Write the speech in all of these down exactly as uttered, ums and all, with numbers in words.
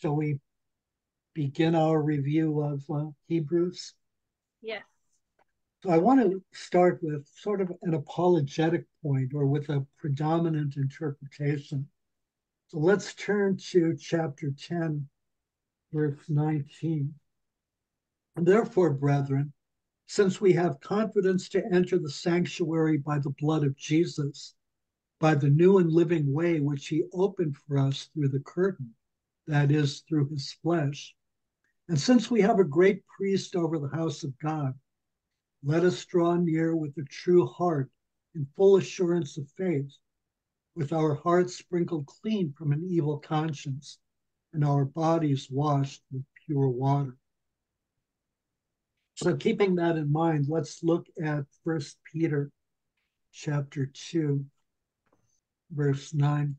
Shall we begin our review of uh, Hebrews? Yes. So I want to start with sort of an apologetic point, or with a predominant interpretation. So let's turn to chapter ten, verse nineteen. And therefore, brethren, since we have confidence to enter the sanctuary by the blood of Jesus, by the new and living way which he opened for us through the curtain, that is, through his flesh, and since we have a great priest over the house of God, let us draw near with a true heart in full assurance of faith, with our hearts sprinkled clean from an evil conscience, and our bodies washed with pure water. So keeping that in mind, let's look at First Peter chapter two, verse nine.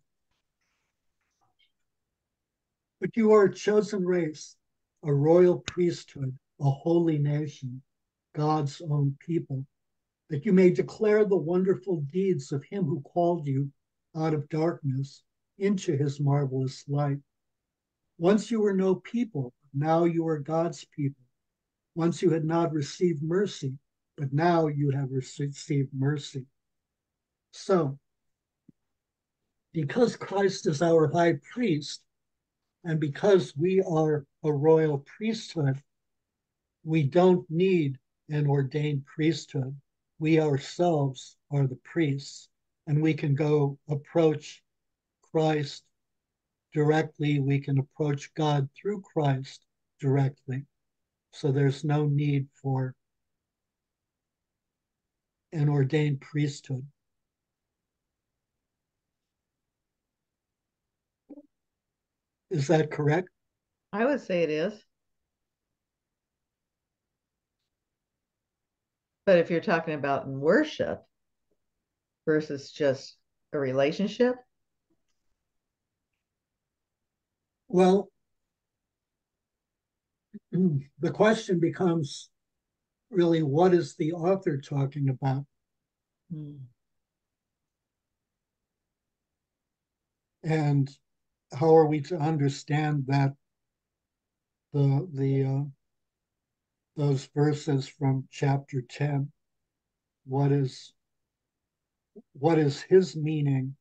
But you are a chosen race, a royal priesthood, a holy nation, God's own people, that you may declare the wonderful deeds of him who called you out of darkness into his marvelous light. Once you were no people, but now you are God's people. Once you had not received mercy, but now you have received mercy. So, because Christ is our high priest, and because we are a royal priesthood, we don't need an ordained priesthood. We ourselves are the priests, and we can go approach Christ directly. We can approach God through Christ directly. So there's no need for an ordained priesthood. Is that correct? I would say it is. But if you're talking about worship versus just a relationship? Well, the question becomes really, what is the author talking about? Mm. And how are we to understand that the the uh, those verses from chapter ten? What is what is his meaning,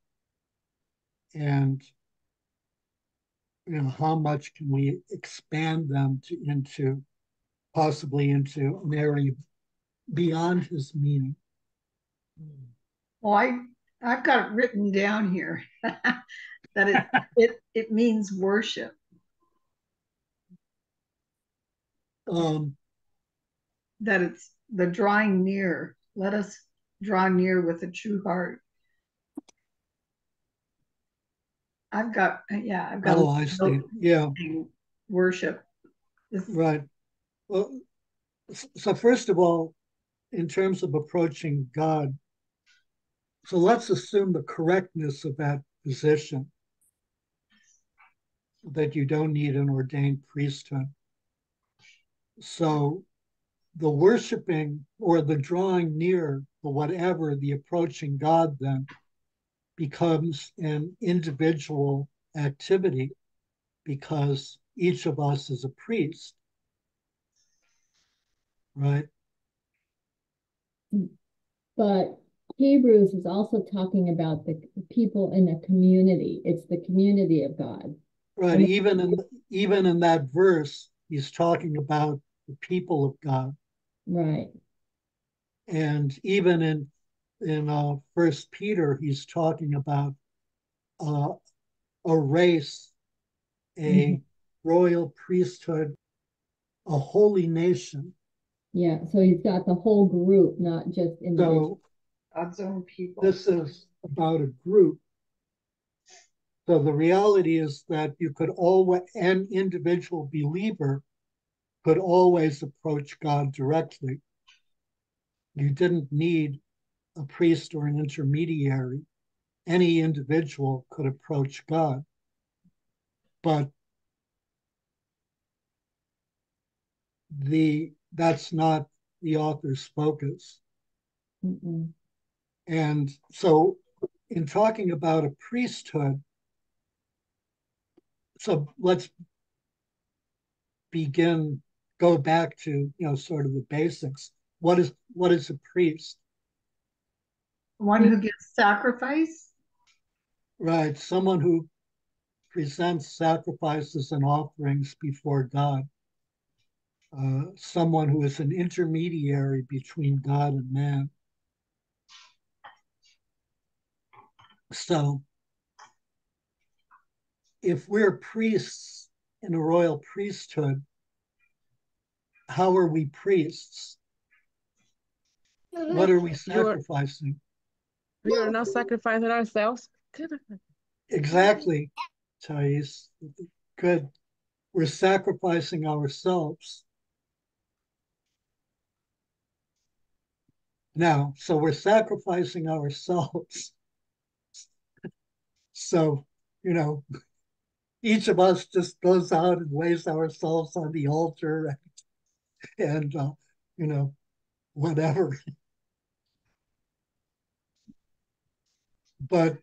and you know, how much can we expand them to, into, possibly into an area beyond his meaning? Well, I, I've got it written down here that it, it, it means worship. Um, that it's the drawing near. Let us draw near with a true heart. I've got, yeah, I've got. Oh, I see. Yeah. Worship. Right. Well, so first of all, in terms of approaching God, so let's assume the correctness of that position, that you don't need an ordained priesthood. So the worshiping, or the drawing near, or whatever, the approaching God then, becomes an individual activity, because each of us is a priest, right? But Hebrews is also talking about the people in a community. It's the community of God. Right, even in, even in that verse, he's talking about the people of God. Right. And even in In uh, First Peter, he's talking about uh, a race, a mm-hmm. royal priesthood, a holy nation. Yeah, so he's got the whole group, not just individuals. So God's own people. This is about a group. So the reality is that you could always, an individual believer could always approach God directly. You didn't need a priest or an intermediary. Any individual could approach God. But the that's not the author's focus. Mm-mm. And so in talking about a priesthood, so let's begin, go back to, you know, sort of the basics. What is, what is a priest? One who gives sacrifice? Right, someone who presents sacrifices and offerings before God. Uh, someone who is an intermediary between God and man. So, if we're priests in a royal priesthood, how are we priests? What are we sacrificing? We are not sacrificing ourselves. Exactly, Thais. Good. We're sacrificing ourselves. Now, so we're sacrificing ourselves. So, you know, each of us just goes out and lays ourselves on the altar and, and uh, you know, whatever. But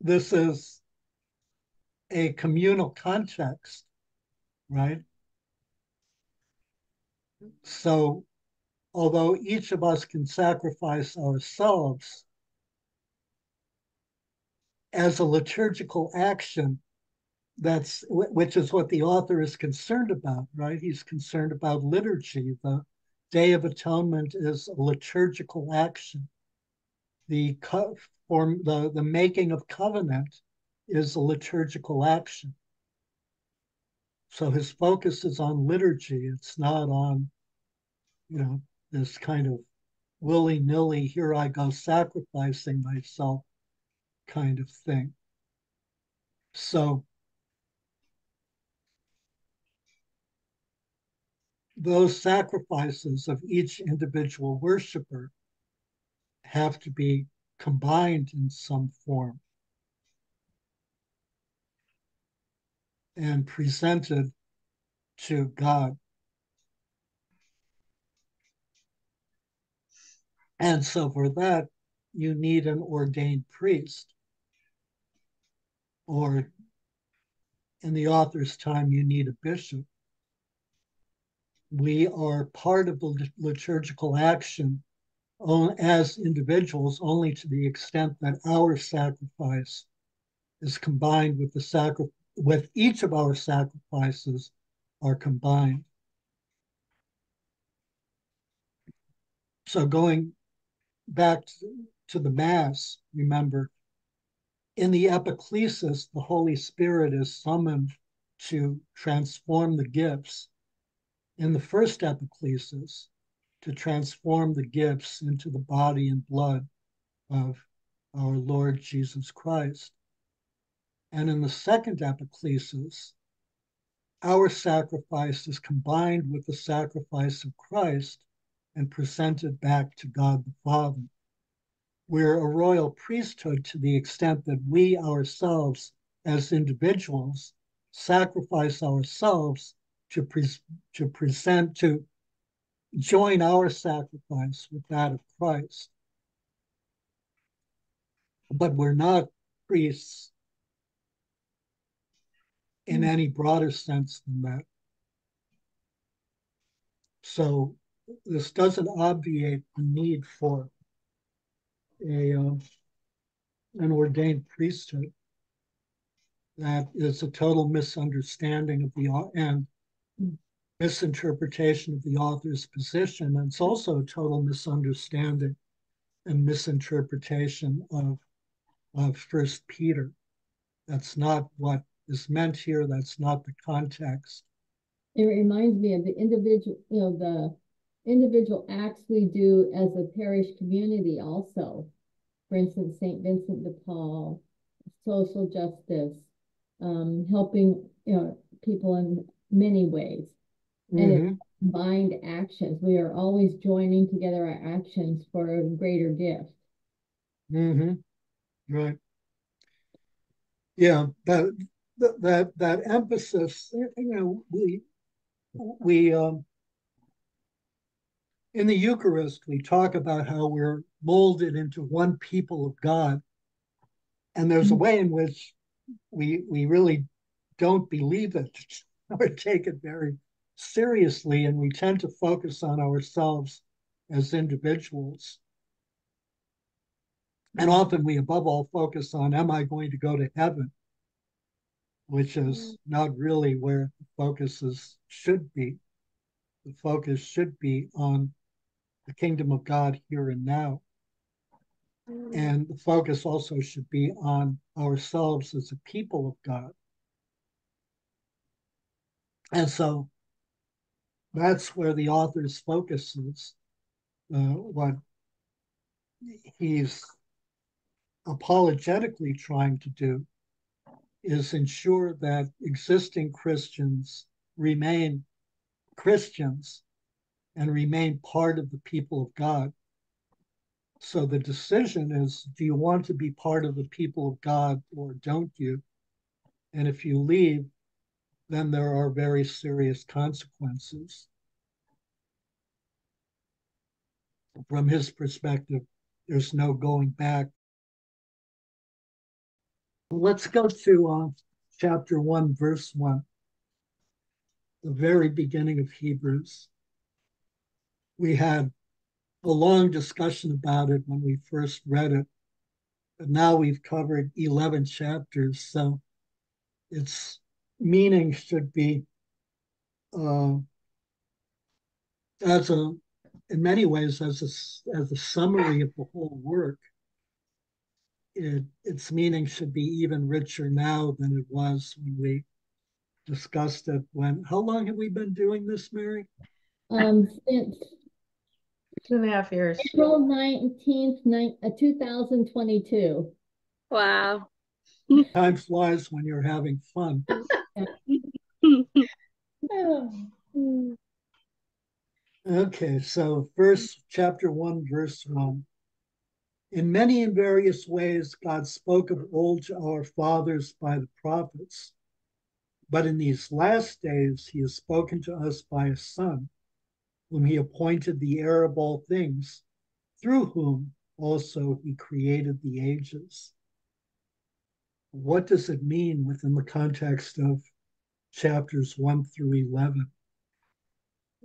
this is a communal context, right? So although each of us can sacrifice ourselves as a liturgical action, that's which is what the author is concerned about, right? He's concerned about liturgy. The Day of Atonement is a liturgical action. The co form, the, the making of covenant is a liturgical action. So his focus is on liturgy. It's not on, you know, this kind of willy-nilly, here I go sacrificing myself kind of thing. So those sacrifices of each individual worshiper have to be combined in some form and presented to God. And so for that, you need an ordained priest. Or in the author's time, you need a bishop. We are part of the liturgical action as individuals only to the extent that our sacrifice is combined with the sacrifice, with each of our sacrifices are combined. So going back to the Mass, remember, in the Epiclesis, the Holy Spirit is summoned to transform the gifts. In the first Epiclesis, to transform the gifts into the body and blood of our Lord Jesus Christ. And in the second Epiclesis, our sacrifice is combined with the sacrifice of Christ and presented back to God the Father. We're a royal priesthood to the extent that we ourselves, as individuals, sacrifice ourselves to, pre to present, to join our sacrifice with that of Christ. But we're not priests in any broader sense than that. So this doesn't obviate the need for a, uh, an ordained priesthood. That is a total misunderstanding of the, and misinterpretation of the author's position. And it's also a total misunderstanding and misinterpretation of, of First Peter. That's not what is meant here. That's not the context. It reminds me of the individual, you know, the individual acts we do as a parish community also. For instance, Saint Vincent de Paul, social justice, um, helping, you know, people in many ways. And mm-hmm. It's combined actions. We are always joining together our actions for a greater gift. Mm-hmm. Right. Yeah, that that that emphasis, you know, we we um, in the Eucharist we talk about how we're molded into one people of God, and there's a way in which we we really don't believe it. or take it very seriously, and we tend to focus on ourselves as individuals. And often we, above all, focus on, am I going to go to heaven? Which is not really where the focus is, should be. The focus should be on the kingdom of God here and now. And the focus also should be on ourselves as a people of God. And so that's where the author's focus is, uh, what he's apologetically trying to do is ensure that existing Christians remain Christians and remain part of the people of God. So the decision is, do you want to be part of the people of God or don't you? And if you leave, then there are very serious consequences. From his perspective, there's no going back. Let's go to uh, chapter one, verse one, the very beginning of Hebrews. We had a long discussion about it when we first read it, but now we've covered eleven chapters, so its meaning should be, uh, as a, in many ways, as a, as a summary of the whole work. It, its meaning should be even richer now than it was when we discussed it. When, how long have we been doing this, Mary? Um, since two and a half years. April nineteenth, two thousand twenty-two. Wow. Time flies when you're having fun. Okay, so first, chapter one, verse one. In many and various ways, God spoke of old to our fathers by the prophets, but in these last days, he has spoken to us by his Son, whom he appointed the heir of all things, through whom also he created the ages. What does it mean within the context of chapters one through eleven?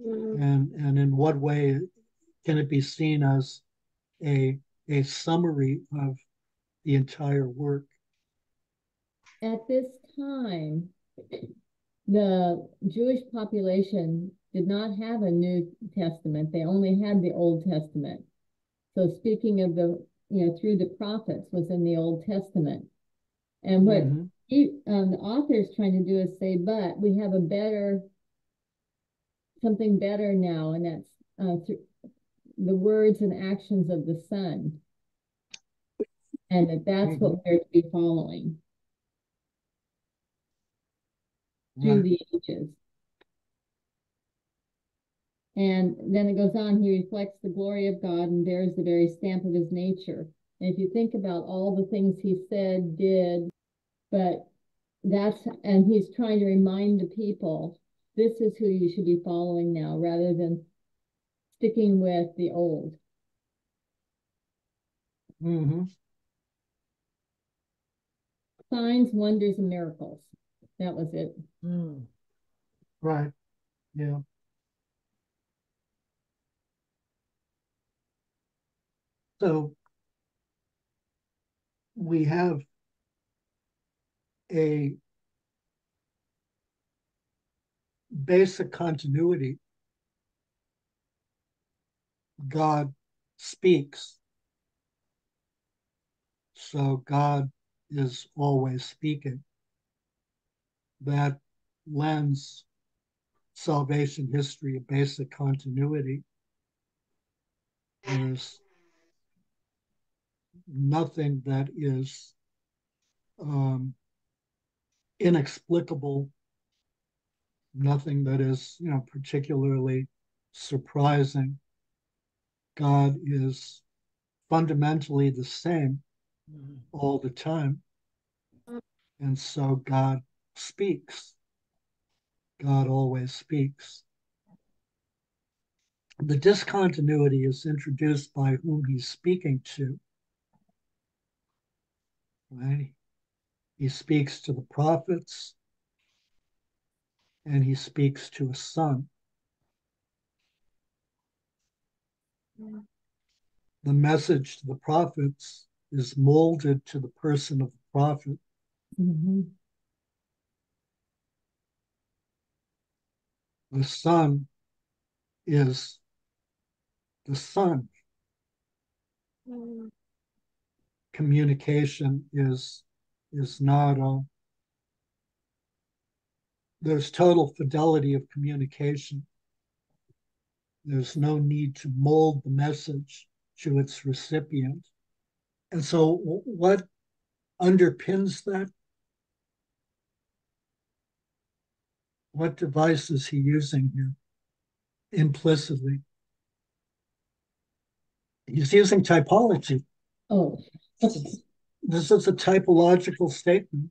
Mm-hmm. And, and in what way can it be seen as a a summary of the entire work? At this time, the Jewish population did not have a New Testament. They only had the Old Testament. So speaking of the, you know, through the prophets was in the Old Testament. And what mm-hmm. he, um, the author is trying to do is say, but we have a better, something better now, and that's uh, through the words and actions of the Son, and that that's mm-hmm. what we're to be following through right. the ages. And then it goes on, he reflects the glory of God and bears the very stamp of his nature. And if you think about all the things he said, did, but that's, and he's trying to remind the people, this is who you should be following now, rather than sticking with the old. Mm-hmm. Signs, wonders, and miracles. That was it. Mm. Right. Yeah. So we have a basic continuity. God speaks. So God is always speaking. That lends salvation history a basic continuity. There's nothing that is um, inexplicable, nothing that is, you know, particularly surprising. God is fundamentally the same all the time. And so God speaks. God always speaks. The discontinuity is introduced by whom he's speaking to. Right? He speaks to the prophets, and he speaks to his son. Yeah. The message to the prophets is molded to the person of the prophet. Mm-hmm. The son is the son. Mm. Communication is is not a. There's total fidelity of communication. There's no need to mold the message to its recipient. And so what underpins that? What device is he using here implicitly? He's using typology. Oh, this is a typological statement.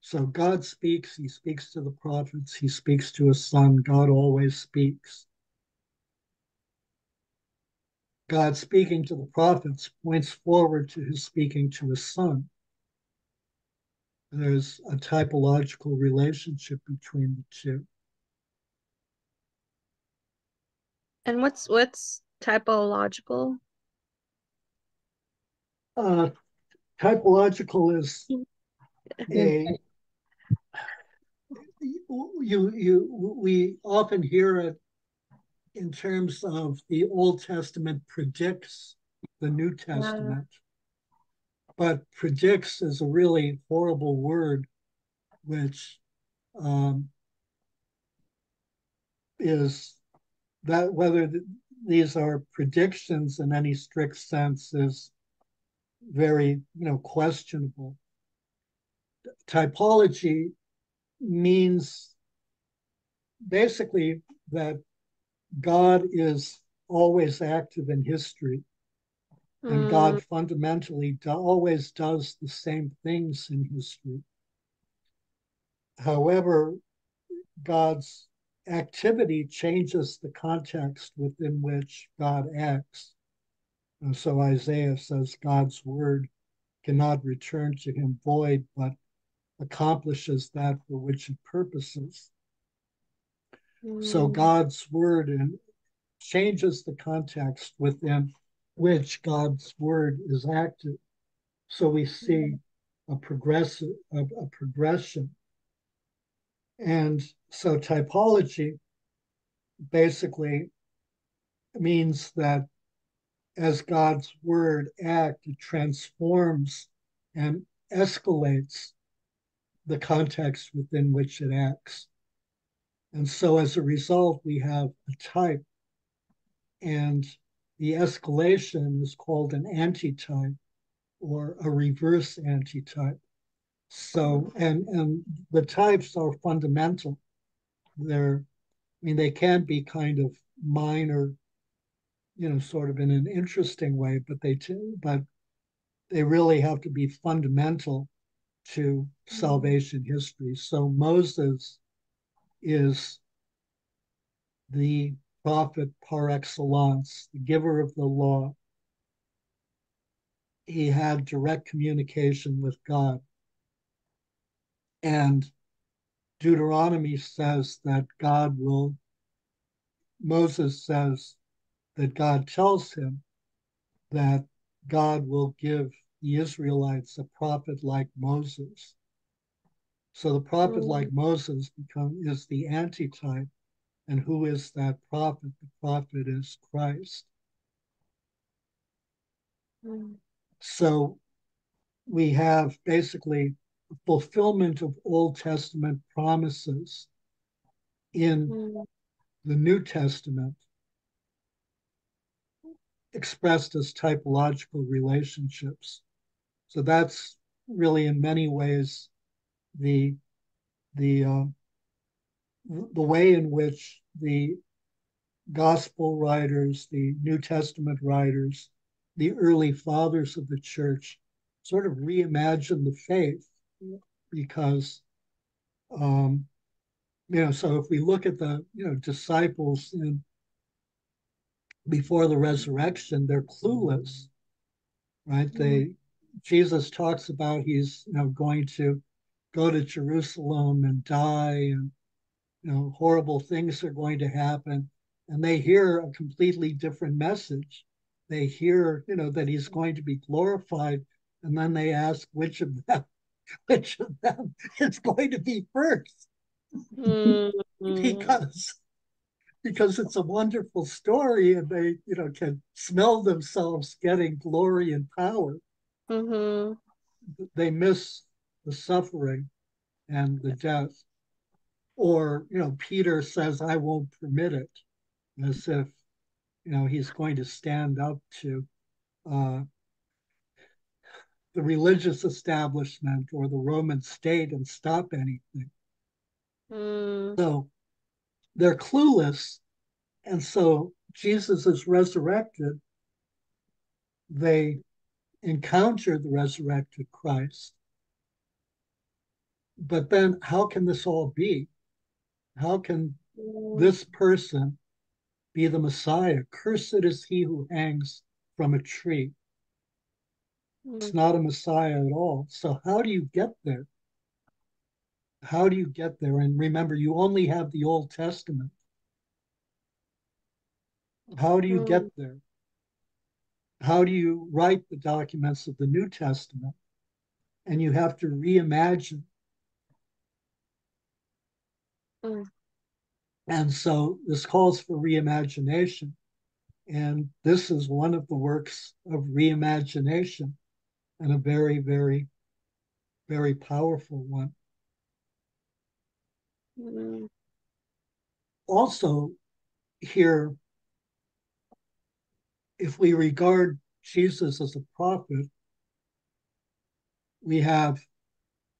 So God speaks, he speaks to the prophets, he speaks to his son. God always speaks. God speaking to the prophets points forward to his speaking to his son. There's a typological relationship between the two. And what's what's typological? Uh, typological is a you you we often hear it in terms of the Old Testament predicts the New Testament. Yeah. But predicts is a really horrible word, which um, is that whether th these are predictions in any strict sense is very, you know, questionable. Typology means basically that God is always active in history. And God fundamentally do, always does the same things in history. However, God's activity changes the context within which God acts. And so Isaiah says God's word cannot return to him void, but accomplishes that for which it purposes. Mm. So God's word in, changes the context within which God's word is active. So we see a progressive a, a progression. And so typology basically means that as God's word acts, it transforms and escalates the context within which it acts. And so as a result, we have a type, and the escalation is called an antitype or a reverse antitype. So, and, and the types are fundamental. They're, I mean, they can be kind of minor, you know, sort of in an interesting way, but they, too, but they really have to be fundamental to salvation history. So Moses is the prophet par excellence, the giver of the law. He had direct communication with God. And Deuteronomy says that God will, Moses says that God tells him that God will give the Israelites a prophet like Moses. So the prophet mm-hmm. like Moses become, is the antitype. And who is that prophet? The prophet is Christ. Mm. So we have basically fulfillment of Old Testament promises in mm. the New Testament expressed as typological relationships. So that's really in many ways the, the, uh, the way in which the gospel writers, the New Testament writers, the early fathers of the church sort of reimagined the faith, because, um, you know, so if we look at the, you know, disciples in, before the resurrection, they're clueless, right? Mm-hmm. They, Jesus talks about he's, you know, going to go to Jerusalem and die, and you know, horrible things are going to happen. And they hear a completely different message. They hear, you know, that he's going to be glorified, and then they ask which of them, which of them is going to be first, mm-hmm. because because it's a wonderful story, and they, you know, can smell themselves getting glory and power. Mm-hmm. They miss the suffering and the death. Or, you know, Peter says, "I won't permit it," as if, you know, he's going to stand up to uh, the religious establishment or the Roman state and stop anything. Mm. So they're clueless. And so Jesus is resurrected. They encounter the resurrected Christ. But then how can this all be? How can this person be the Messiah? Cursed is he who hangs from a tree. It's not a Messiah at all. So how do you get there? How do you get there? And remember, you only have the Old Testament. How do you get there? How do you write the documents of the New Testament? And you have to reimagine. Mm. And so this calls for reimagination. And this is one of the works of reimagination, and a very, very, very powerful one. Mm. Also here, if we regard Jesus as a prophet, we have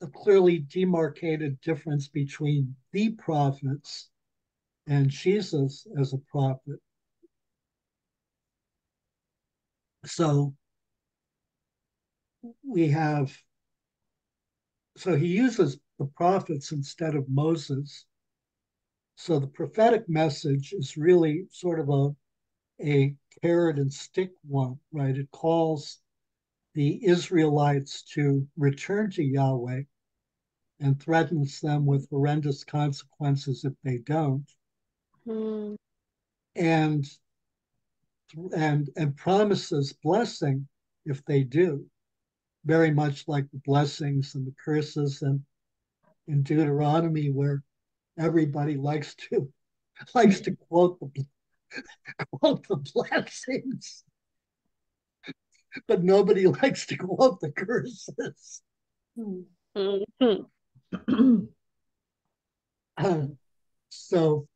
a clearly demarcated difference between the prophets and Jesus as a prophet. So we have, so he uses the prophets instead of Moses. So the prophetic message is really sort of a a carrot and stick one, right? It calls the Israelites to return to Yahweh and threatens them with horrendous consequences if they don't. Mm. And, and, and promises blessing if they do, very much like the blessings and the curses and in Deuteronomy, where everybody likes to likes to quote the quote the blessings, but nobody likes to quote the curses. Mm-hmm. uh, so,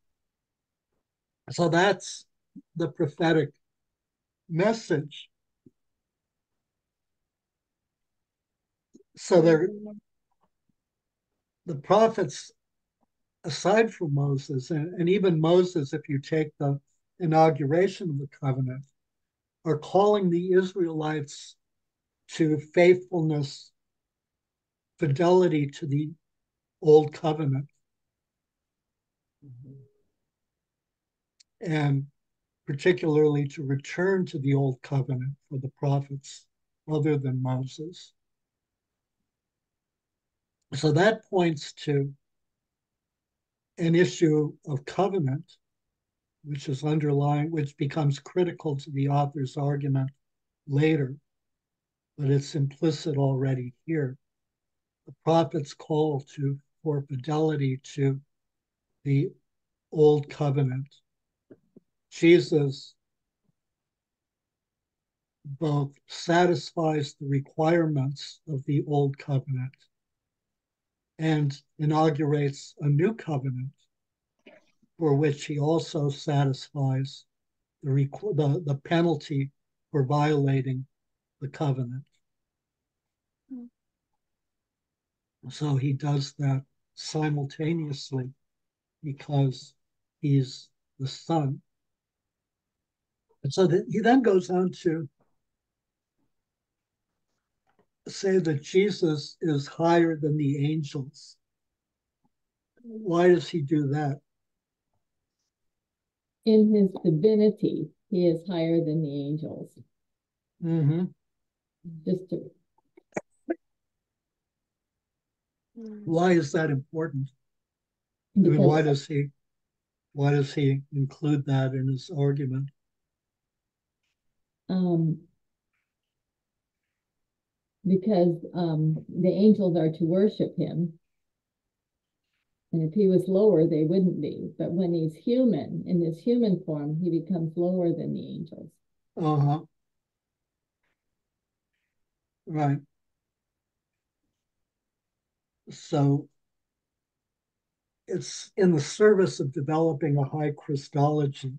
so that's the prophetic message. So there, the prophets, aside from Moses, and, and even Moses, if you take the inauguration of the covenant, are calling the Israelites to faithfulness, fidelity to the old covenant. Mm-hmm. And particularly to return to the old covenant for the prophets other than Moses. So that points to an issue of covenant, which is underlying, which becomes critical to the author's argument later, but it's implicit already here. The prophet's call to for fidelity to the old covenant. Jesus both satisfies the requirements of the old covenant and inaugurates a new covenant, for which he also satisfies the, requ- the, the penalty for violating the covenant. Mm. So he does that simultaneously because he's the Son. And so that he then goes on to say that Jesus is higher than the angels. Why does he do that? In his divinity, he is higher than the angels. Mm-hmm. Just to... Why is that important? Because I mean, why does he why does he include that in his argument? Um, because um, the angels are to worship him. And if he was lower, they wouldn't be. But when he's human, in his human form, he becomes lower than the angels. Uh-huh. Right. So it's in the service of developing a high Christology,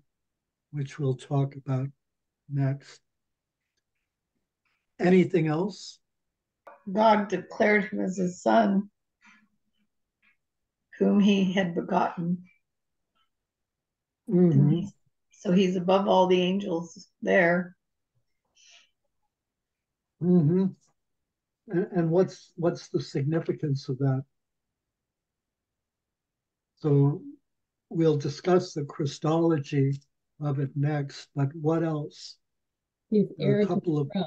which we'll talk about next. Anything else? God declared him as his son, whom he had begotten. Mm-hmm. he's, so he's above all the angels there. Mm-hmm. And, and what's what's the significance of that? So we'll discuss the Christology of it next, but what else? He's heir a couple to the throne.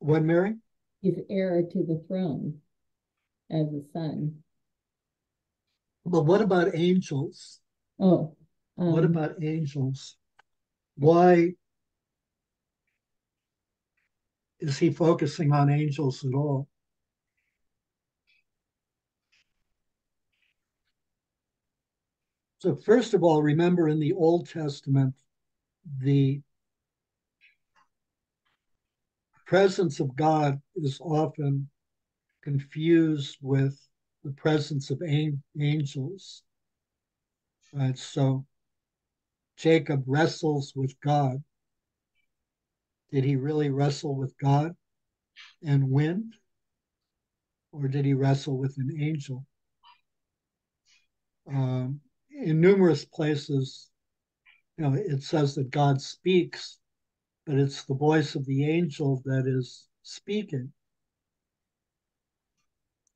Of what, Mary? He's heir to the throne as a son. But what about angels? Oh, um, what about angels? Why is he focusing on angels at all? So first of all, remember in the Old Testament, the presence of God is often confused with the presence of angels, right? So Jacob wrestles with God. Did he really wrestle with God and win? Or did he wrestle with an angel? Um, in numerous places, you know, it says that God speaks, but it's the voice of the angel that is speaking.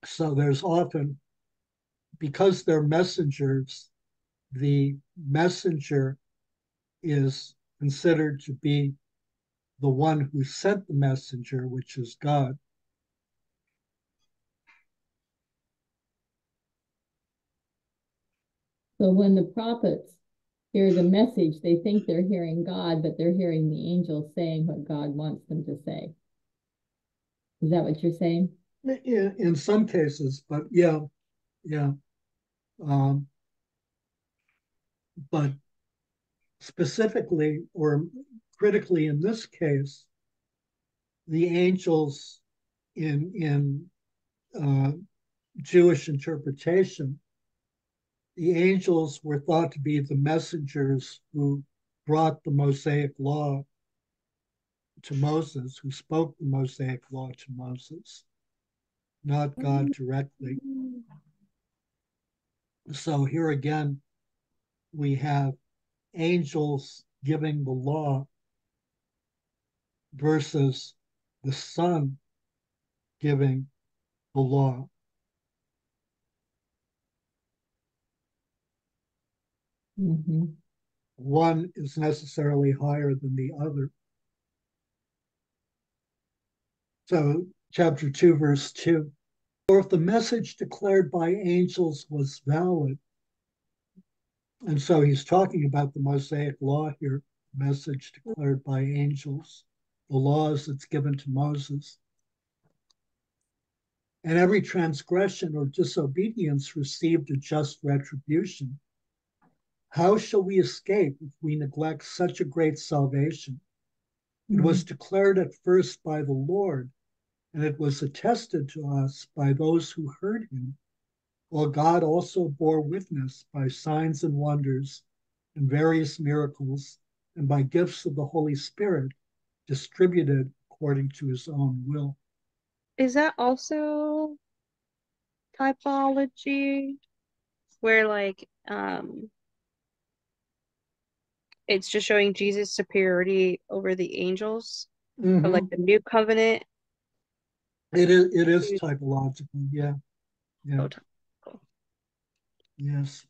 So there's often, because they're messengers, the messenger is considered to be the one who sent the messenger, which is God. So when the prophets hear the message, they think they're hearing God, but they're hearing the angel saying what God wants them to say. Is that what you're saying? In, in some cases, but yeah, yeah. Um, but specifically or critically in this case, the angels in, in uh, Jewish interpretation, the angels were thought to be the messengers who brought the Mosaic law to Moses, who spoke the Mosaic law to Moses, not God directly. So here again, we have angels giving the law versus the Son giving the law. Mm-hmm. One is necessarily higher than the other. So chapter two, verse two. For if the message declared by angels was valid, and so he's talking about the Mosaic law here, message declared by angels, the laws that's given to Moses. And every transgression or disobedience received a just retribution. How shall we escape if we neglect such a great salvation? It mm-hmm. was declared at first by the Lord, and it was attested to us by those who heard him, while God also bore witness by signs and wonders and various miracles and by gifts of the Holy Spirit distributed according to his own will. Is that also typology where like um, it's just showing Jesus' superiority over the angels, mm-hmm. like the new covenant? It is, it is typological, yeah. Yeah. Oh, yes.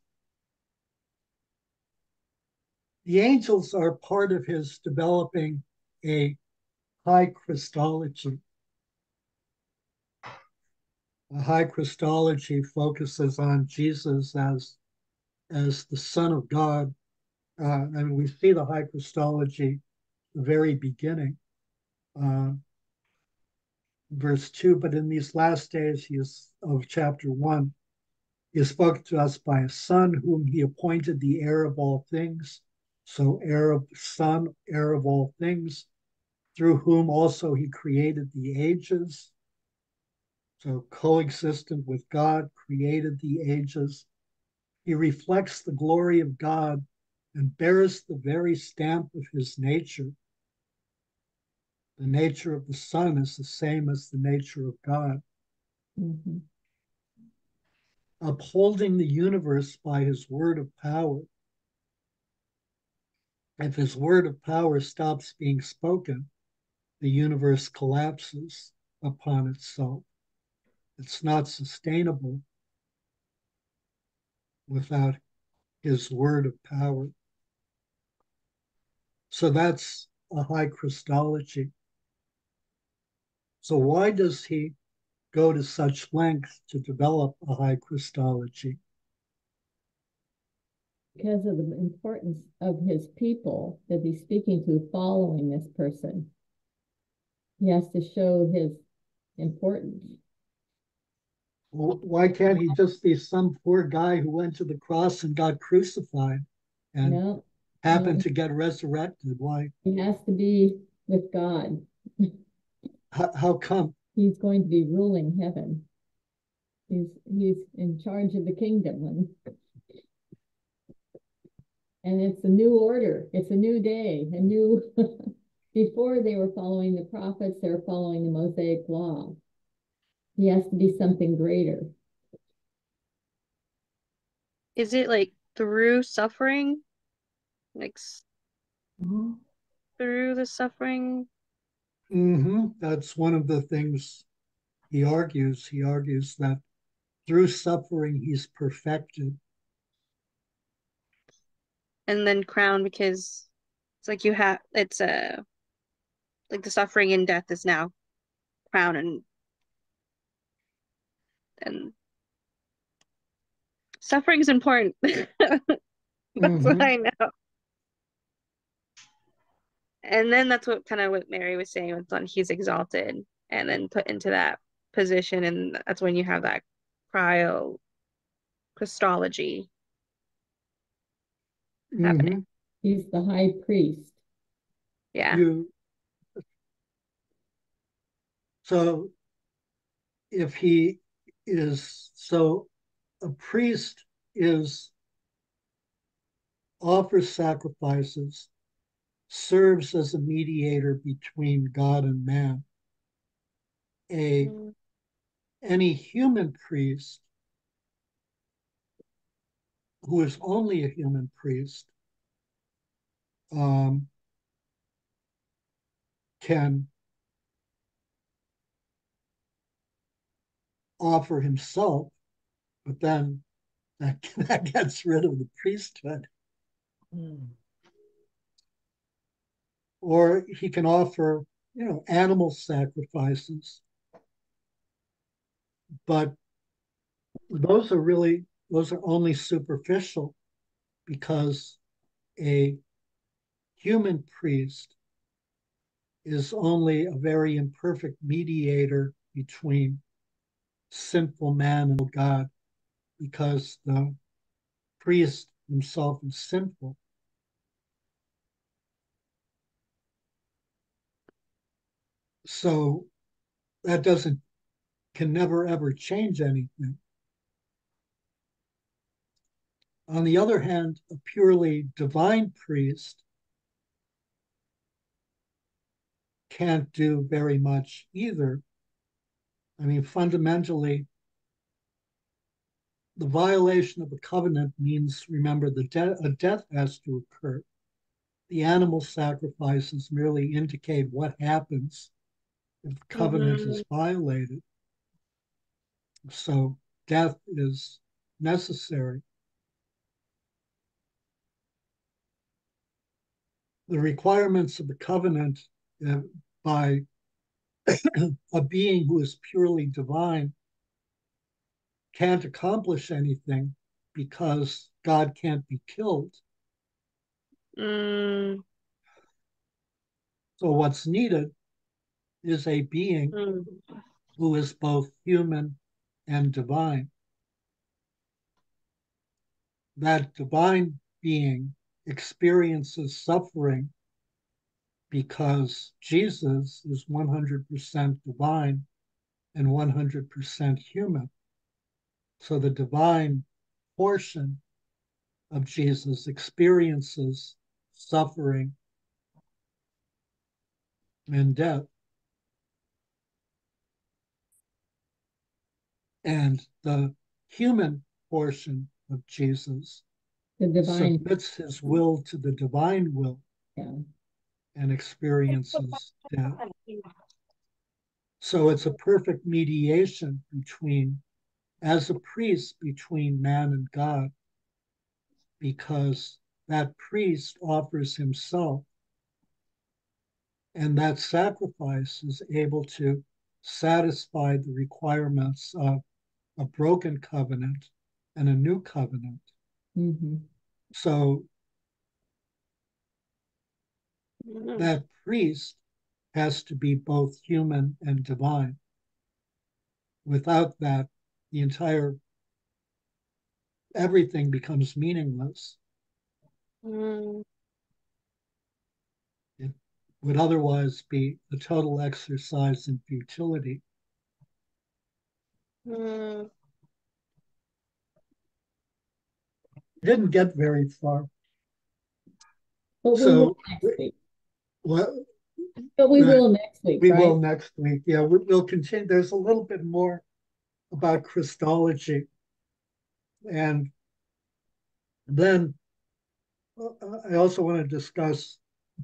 The angels are part of his developing a high Christology. high Christology focuses on Jesus as as the Son of God. Uh, and we see the high Christology the very beginning. Uh, verse two, but in these last days he is, of chapter one, he spoke to us by a son whom he appointed the heir of all things. So heir of son, heir of all things, through whom also he created the ages. So coexistent with God, created the ages. He reflects the glory of God and bears the very stamp of his nature. The nature of the Son is the same as the nature of God. Mm-hmm. Upholding the universe by his word of power. If his word of power stops being spoken, the universe collapses upon itself. It's not sustainable without his word of power. So that's a high Christology. So why does he go to such length to develop a high Christology? Because of the importance of his people that he's speaking to following this person. He has to show his importance. Well, why can't he just be some poor guy who went to the cross and got crucified and no, happened no. to get resurrected? Why? He has to be with God. How, how come? He's going to be ruling heaven. He's, he's in charge of the kingdom. And it's a new order. It's a new day. A new. Before they were following the prophets, they were following the Mosaic law. He has to be something greater. Is it like through suffering? Like mm-hmm. through the suffering? Mm-hmm. That's one of the things he argues. He argues that through suffering, he's perfected. And then crown, because it's like you have, it's a, uh, like the suffering and death is now crown and and suffering is important. That's mm-hmm. what I know. And then that's what kind of what Mary was saying with when he's exalted and then put into that position. And that's when you have that cryo Christology. Mm-hmm. He's the high priest. Yeah. You, so if he is, so a priest is, offers sacrifices, serves as a mediator between God and man. A, mm-hmm. any human priest who is only a human priest, um, can offer himself, but then that, that gets rid of the priesthood. Mm. Or he can offer, you know, animal sacrifices, but those are really, those are only superficial, because a human priest is only a very imperfect mediator between sinful man and God, because the priest himself is sinful. So that doesn't, can never ever change anything. On the other hand, a purely divine priest can't do very much either. I mean, fundamentally, the violation of a covenant means, remember, the de- a death has to occur. The animal sacrifices merely indicate what happens if the covenant mm-hmm. is violated. So death is necessary. The requirements of the covenant uh, by a being who is purely divine can't accomplish anything because God can't be killed. Mm. So what's needed is a being mm. who is both human and divine. That divine being experiences suffering because Jesus is one hundred percent divine and one hundred percent human. So the divine portion of Jesus experiences suffering and death. And the human portion of Jesus the divine. submits his will to the divine will yeah. and experiences death. So it's a perfect mediation between, as a priest, between man and God, because that priest offers himself, and that sacrifice is able to satisfy the requirements of a broken covenant and a new covenant. Mm-hmm. So mm-hmm. that priest has to be both human and divine. Without that, the entire, everything becomes meaningless. Mm. It would otherwise be a total exercise in futility. Mm. Didn't get very far. But so, we will next week. But we will next week. We right? will next week. Yeah, we, we'll continue. There's a little bit more about Christology. And then I also want to discuss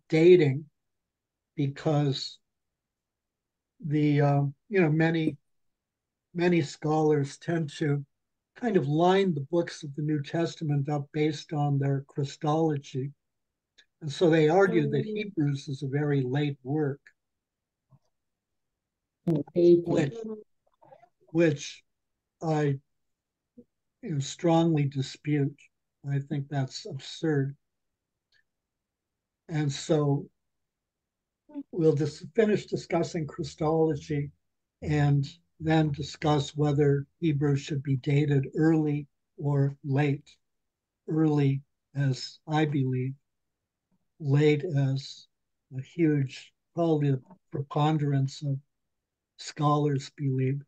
dating, because the, um, you know, many, many scholars tend to kind of line the books of the New Testament up based on their Christology. And so they argue that Hebrews is a very late work, which, which I you know, strongly dispute. I think that's absurd. And so we'll just finish discussing Christology and then discuss whether Hebrews should be dated early or late. Early as I believe, late as a huge, probably a preponderance of scholars believe.